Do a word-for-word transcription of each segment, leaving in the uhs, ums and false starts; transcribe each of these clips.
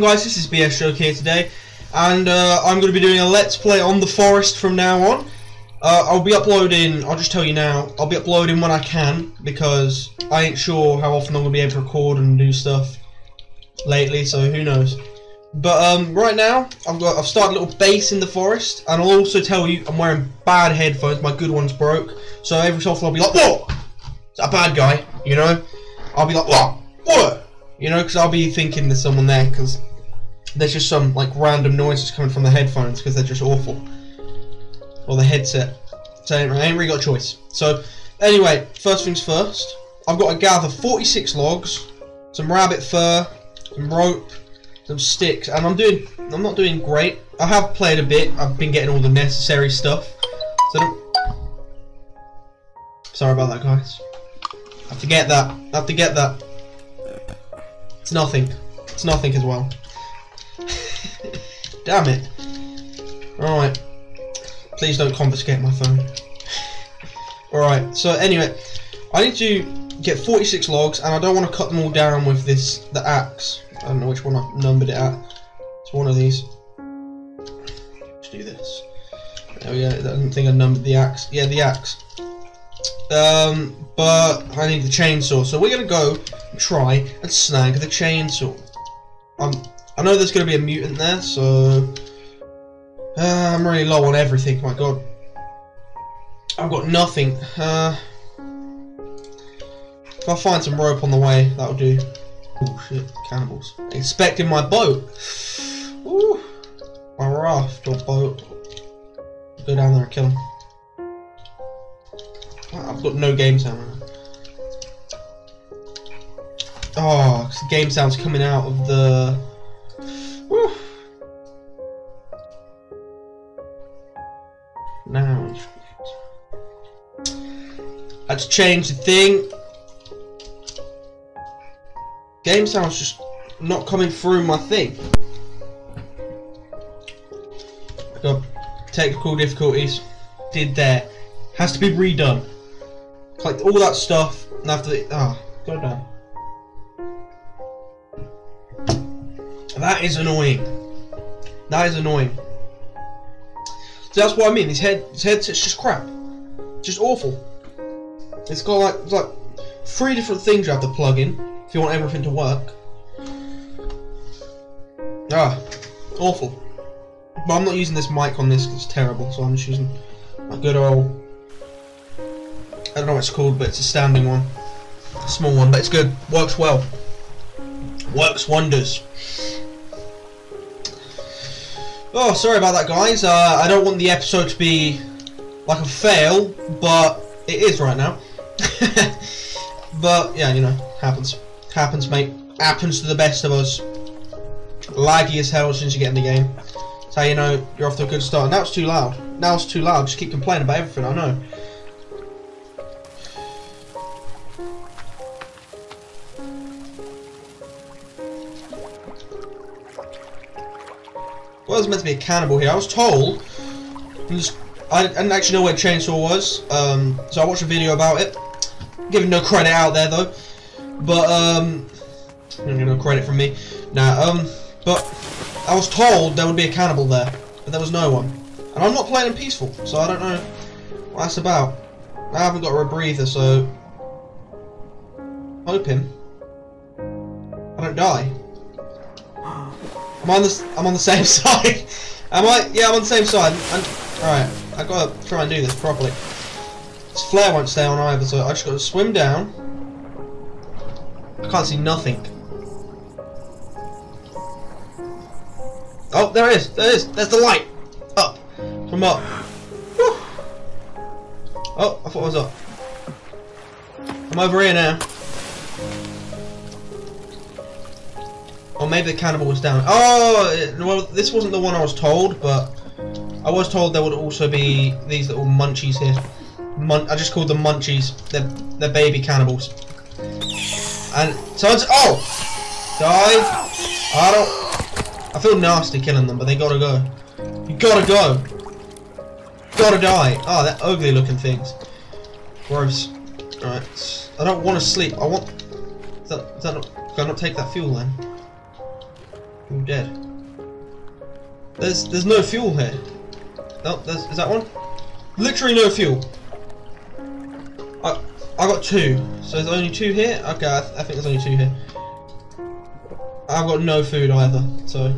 Guys, this is B S Joker here today, and uh, I'm going to be doing a Let's Play on The Forest from now on. Uh, I'll be uploading, I'll just tell you now, I'll be uploading when I can, because I ain't sure how often I'm going to be able to record and do stuff lately, so who knows. But um, right now, I've got, I've started a little base in The Forest, and I'll also tell you, I'm wearing bad headphones, my good ones broke, so every so often I'll be like, what? Is that a bad guy? You know? I'll be like, what? What? You know, because I'll be thinking there's someone there, because there's just some, like, random noises coming from the headphones, because they're just awful. Or the headset. So I ain't really got a choice. So, anyway, first things first. I've got to gather forty-six logs, some rabbit fur, some rope, some sticks, and I'm doing, I'm not doing great. I have played a bit, I've been getting all the necessary stuff. So don't... Sorry about that, guys. I have to get that, I have to get that. It's nothing. It's nothing as well. Damn it. Alright. Please don't confiscate my phone. Alright, so anyway, I need to get forty-six logs, and I don't want to cut them all down with this, the axe. I don't know which one I numbered it at. It's one of these. Let's do this. There we go. I don't think I numbered the axe. Yeah, the axe. Um, but I need the chainsaw, so we're going to go try and snag the chainsaw. Um, I know there's going to be a mutant there, so uh, I'm really low on everything. My God, I've got nothing. Uh, if I find some rope on the way, that'll do. Oh shit, cannibals! Inspecting my boat. Ooh, my raft or boat. Go down there and kill them. I've got no game sound. Oh, cause the game sound's coming out of the... Woo. Now, let's change the thing. Game sound's just not coming through my thing. Got technical difficulties. Did there? Has to be redone. Collect all that stuff and after the... Ah, oh, go down. That is annoying. That is annoying. So that's what I mean. His head, his headset's just crap. It's just awful. It's got like, it's like three different things you have to plug in if you want everything to work. Ah, awful. But I'm not using this mic on this because it's terrible. So I'm just using my good old... I don't know what it's called, but it's a standing one. A small one, but it's good. Works well. Works wonders. Oh, sorry about that, guys. Uh, I don't want the episode to be like a fail, but it is right now. But yeah, you know, happens. Happens, mate. Happens to the best of us. Laggy as hell as soon as you get in the game. That's how you know you're off to a good start. Now it's too loud. Now it's too loud. Just keep complaining about everything, I know. Well, there's meant to be a cannibal here. I was told, just, I didn't actually know where chainsaw was, um, so I watched a video about it. I'm giving no credit out there though, but um, no credit from me. Nah, um, but I was told there would be a cannibal there, but there was no one, and I'm not playing in peaceful, so I don't know what that's about. I haven't got a rebreather, so hoping I don't die. I'm on the I'm on the same side. Am I? Yeah, I'm on the same side. Alright, I gotta try and do this properly. This flare won't stay on either, so I just gotta swim down. I can't see nothing. Oh, there it is, there it is, there's the light. Up. From up. Whew. Oh, I thought I was up. I'm over here now. Or maybe the cannibal was down. Oh, well, this wasn't the one I was told, but I was told there would also be these little munchies here. Mun I just called them munchies. They're, they're baby cannibals. And someone's... Oh! Died. I don't... I feel nasty killing them, but they gotta go. You gotta go. Gotta die. Oh, they're ugly looking things. Gross. Alright. I don't want to sleep. I want... Is that, is that not... Can I not take that fuel then? I'm dead. There's there's no fuel here. Oh, there's, is that one? Literally no fuel. I I got two. So there's only two here. Okay, I, th I think there's only two here. I've got no food either. So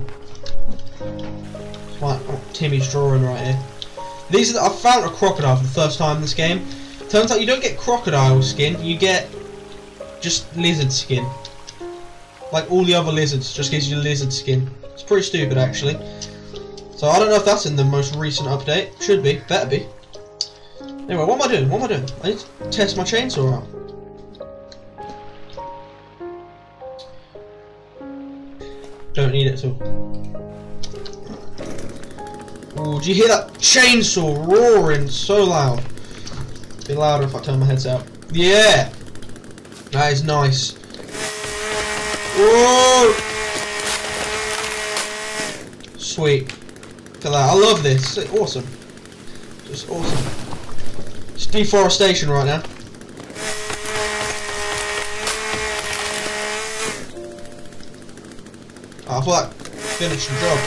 right, oh, Timmy's drawing right here. These are the, I found a crocodile for the first time in this game. Turns out you don't get crocodile skin. You get just lizard skin. Like all the other lizards, just gives you lizard skin. It's pretty stupid, actually. So I don't know if that's in the most recent update. Should be, better be. Anyway, what am I doing? What am I doing? I need to test my chainsaw out. Don't need it at all. Oh, do you hear that chainsaw roaring so loud? It'd be louder if I turn my heads out. Yeah, that is nice. Whoa! Sweet. Look at that. I love this. It's awesome. Just awesome. It's deforestation right now. Oh, I thought that finished the job.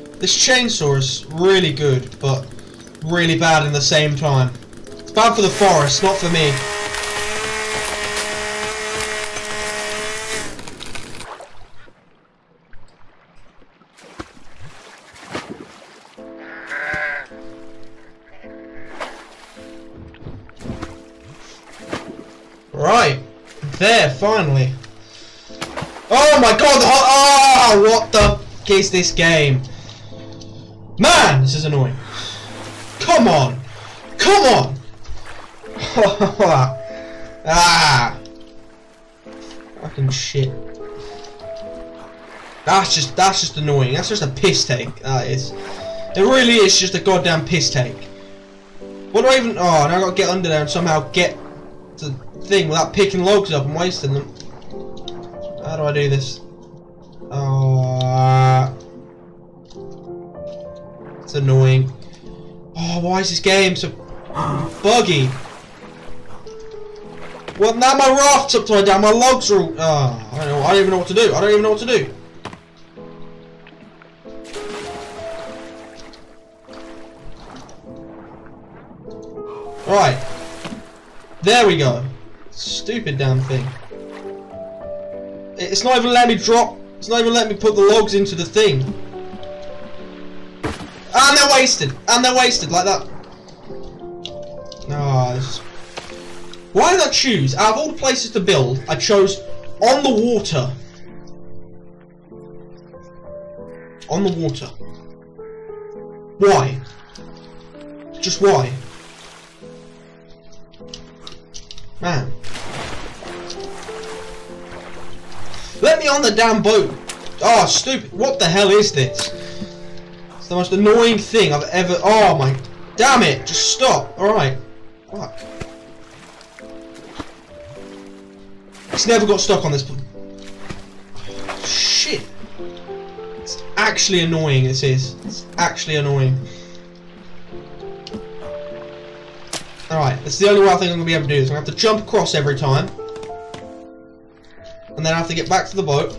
No. This chainsaw is really good, but really bad in the same time. It's bad for the forest, not for me. Right, there, finally. Oh my god, the hot. Oh, what the f is this game? Man, this is annoying. Come on! Come on! Ah! Fucking shit. That's just, that's just annoying. That's just a piss take. That is. It really is just a goddamn piss take. What do I even. Oh, now I gotta get under there and somehow get to thing without picking logs up and wasting them. How do I do this? Oh, uh, it's annoying. Oh, why is this game so buggy? Well, now my raft's upside down. My logs are. All, oh, I don't know. I don't even know what to do. I don't even know what to do. All right, there we go. Stupid damn thing. It's not even letting me drop. It's not even letting me put the logs into the thing. And they're wasted. And they're wasted like that. Ah, this is... Why did I choose? Out of all the places to build, I chose on the water. On the water. Why? Just why? Man. Let me on the damn boat. Oh, stupid. What the hell is this? It's the most annoying thing I've ever. Oh my. Damn it. Just stop. Alright. Fuck. It's never got stuck on this. Shit. It's actually annoying, this is. It's actually annoying. Alright, that's the only way I think I'm going to be able to do this. I'm going to have to jump across every time. And then I have to get back to the boat.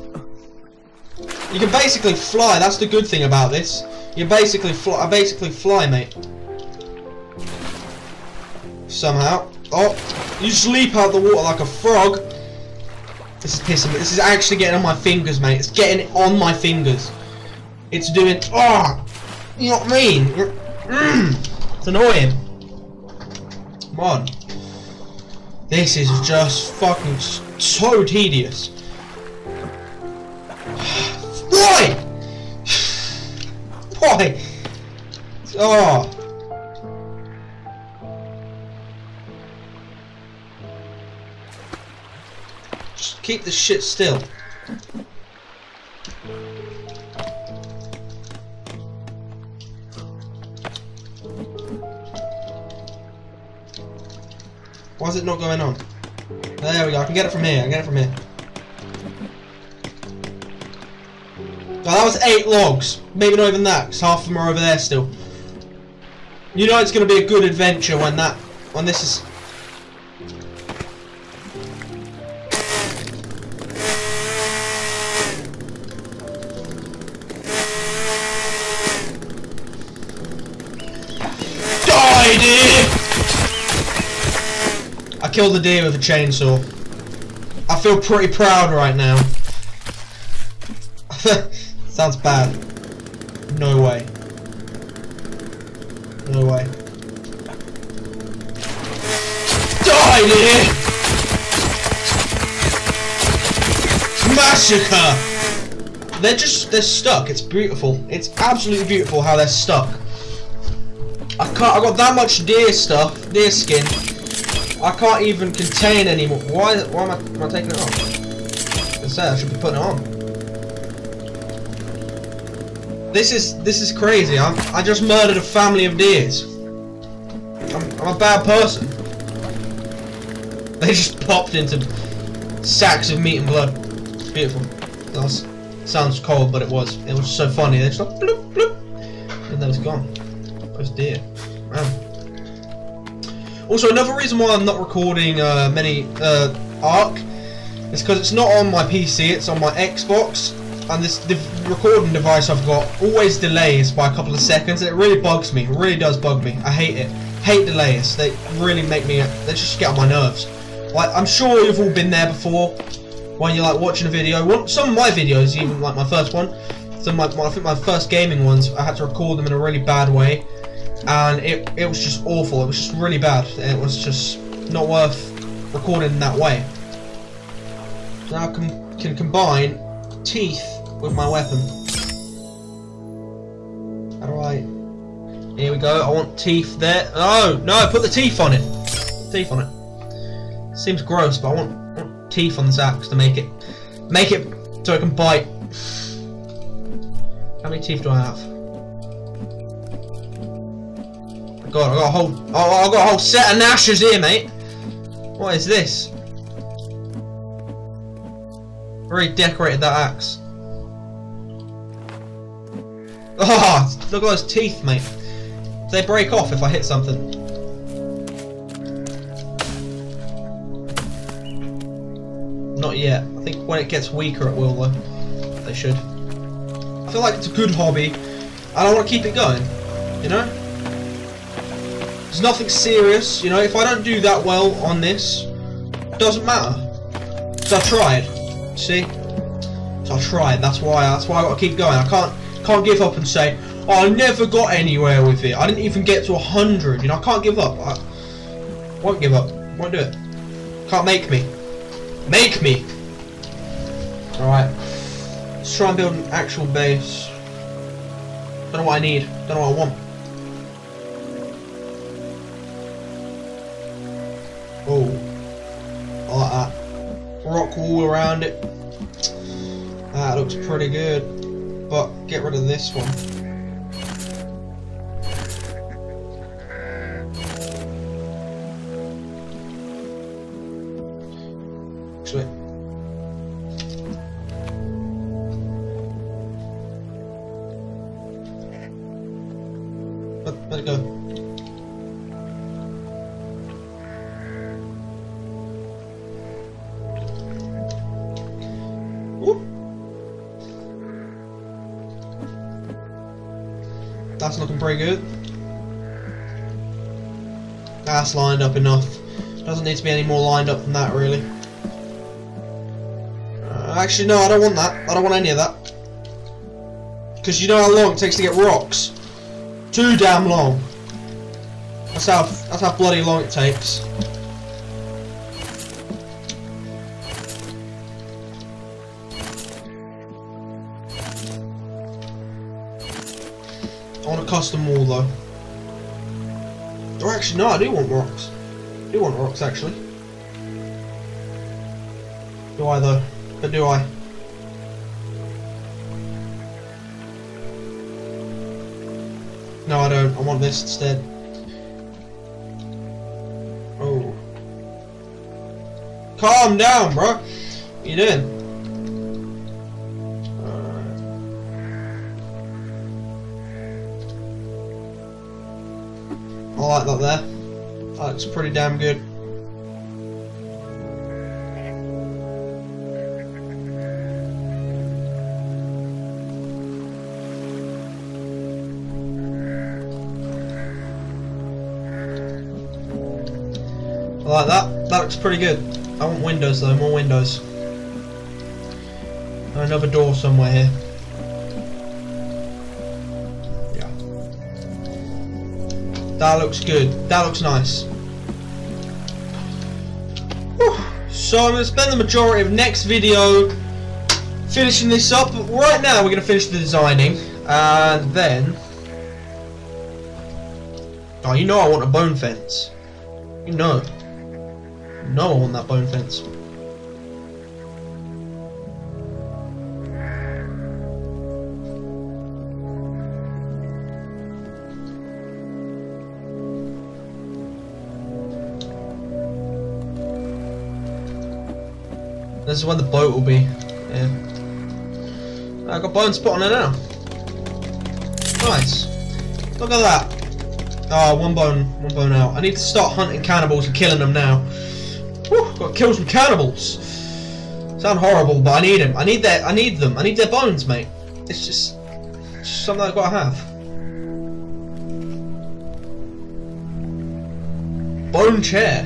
You can basically fly, that's the good thing about this. You basically fly, I basically fly, mate. Somehow. Oh, you just leap out the water like a frog. This is pissing me. This is actually getting on my fingers, mate. It's getting on my fingers. It's doing... Oh! You know what I mean? Mm, it's annoying. Come on. This is just fucking so tedious. Why? Why? Oh. Just keep the shit still. Why is it not going on? There we go, I can get it from here, I can get it from here. Oh, that was eight logs. Maybe not even that, because half of them are over there still. You know it's going to be a good adventure when that... When this is... killed the deer with a chainsaw. I feel pretty proud right now. Sounds bad. No way. No way. Die, deer! Massacre! They're just, they're stuck. It's beautiful. It's absolutely beautiful how they're stuck. I can't, I got that much deer stuff, deer skin. I can't even contain anymore. Why, why am I, am I taking it off? I said I should be putting it on. This is, this is crazy. I I just murdered a family of deers. I'm, I'm a bad person. They just popped into sacks of meat and blood. It's beautiful. That was, sounds cold, but it was. It was so funny. They just like bloop bloop, and that was gone. Those deer. Wow. Also, another reason why I'm not recording uh, many uh, ARC is because it's not on my P C, it's on my Xbox, and this the recording device I've got always delays by a couple of seconds, and it really bugs me. It really does bug me. I hate it. Hate delays. They really make me, they just get on my nerves. Like, I'm sure you've all been there before, when you're like watching a video. Well, some of my videos, even like my first one, some of my, I think my first gaming ones, I had to record them in a really bad way. And it, it was just awful, it was just really bad, it was just not worth recording in that way. Now I can, can combine teeth with my weapon. How do I... Here we go, I want teeth there. Oh, no, put the teeth on it! Teeth on it. Seems gross, but I want, I want teeth on this axe to make it... Make it so I can bite. How many teeth do I have? God, I got a whole, oh, I got a whole set of gnashers here, mate. What is this? Really decorated that axe. Oh, look at those teeth, mate. They break off if I hit something. Not yet. I think when it gets weaker, it will though. They should. I feel like it's a good hobby, and I want to keep it going. You know. It's nothing serious, you know, if I don't do that well on this, it doesn't matter. Because I tried. See? So I tried, that's why that's why I gotta keep going. I can't can't give up and say, oh, I never got anywhere with it. I didn't even get to a hundred, you know, I can't give up. I won't give up. Won't do it. Can't make me. Make me. Alright. Let's try and build an actual base. Don't know what I need, don't know what I want. Oh, like that. Rock wall around it. That looks pretty good. But get rid of this one. Actually, let, let it go. That's looking pretty good. That's lined up enough. Doesn't need to be any more lined up than that, really. Uh, actually, no, I don't want that. I don't want any of that. Because you know how long it takes to get rocks. Too damn long. That's how, that's how bloody long it takes. Custom wall though. Or actually no, I do want rocks. I do want rocks actually. Do I though? But do I? No I don't, I want this instead. Oh. Calm down bro! What are you doing? I like that there. That looks pretty damn good. I like that. That looks pretty good. I want windows though, more windows. And another door somewhere here. Yeah. That looks good. That looks nice. Whew. So I'm going to spend the majority of next video finishing this up. But right now we're going to finish the designing. And then... Oh, you know I want a bone fence. You know. You know I want that bone fence. This is where the boat will be. Yeah. I got bone spot on it now. Nice. Look at that. Oh, one bone, one bone out. I need to start hunting cannibals and killing them now. Whew, got kills from cannibals. Sound horrible, but I need them. I need their, I need them. I need their bones, mate. It's just, it's just something I've got to have. Bone chair.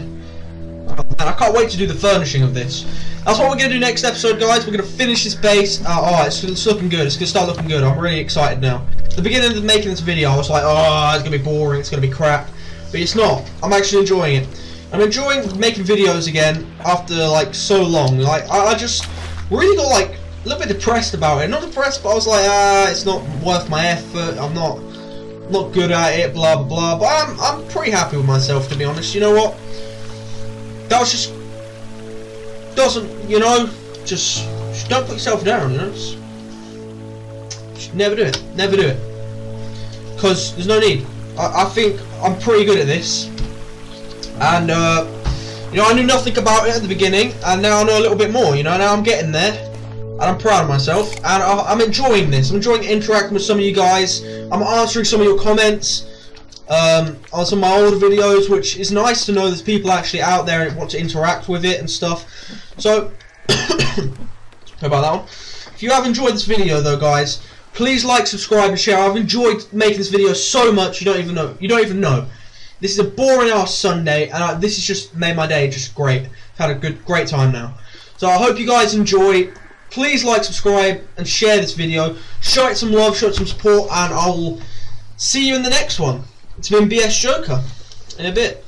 Oh, man, I can't wait to do the furnishing of this. That's what we're gonna do next episode, guys. We're gonna finish this base. Uh, oh, it's, it's looking good. It's gonna start looking good. I'm really excited now. At the beginning of making this video, I was like, oh, it's gonna be boring. It's gonna be crap. But it's not. I'm actually enjoying it. I'm enjoying making videos again after like so long. Like I, I just really got like a little bit depressed about it. Not depressed, but I was like, ah, it's not worth my effort. I'm not not good at it. Blah blah blah. But I'm I'm pretty happy with myself, to be honest. You know what? That was just doesn't you know just, just don't put yourself down, you know. Just, just never do it, never do it, because there's no need. I, I think I'm pretty good at this, and uh, you know I knew nothing about it at the beginning, and now I know a little bit more. You know, now I'm getting there, and I'm proud of myself, and I, I'm enjoying this. I'm enjoying interacting with some of you guys. I'm answering some of your comments. Um, on some of my older videos, which is nice to know there's people actually out there and want to interact with it and stuff. So, about that one. If you have enjoyed this video, though, guys, please like, subscribe, and share. I've enjoyed making this video so much. You don't even know. You don't even know. This is a boring ass Sunday, and I, this has just made my day just great. I've had a good, great time now. So I hope you guys enjoy. Please like, subscribe, and share this video. Show it some love, show it some support, and I will see you in the next one. It's been B S Joker in a bit.